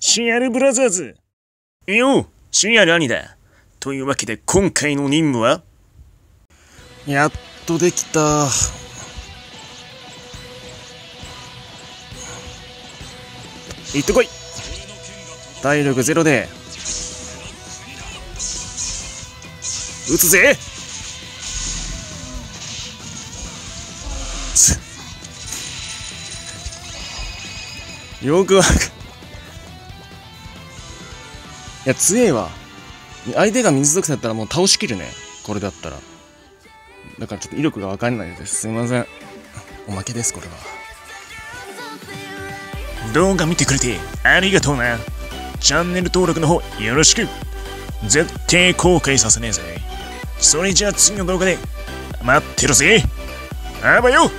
CR ブラザーズよう、CR 兄だ。というわけで今回の任務はやっとできた。行ってこい。体力ゼロで撃つぜ。よくわかる。いや強えわ。相手が水属性だったらもう倒しきるね、これだったら。だからちょっと威力が分かんないです、すいません。おまけです、これは。動画見てくれてありがとうな。チャンネル登録の方よろしく。絶対後悔させねえぜ。それじゃあ次の動画で待ってるぜ。あばよ。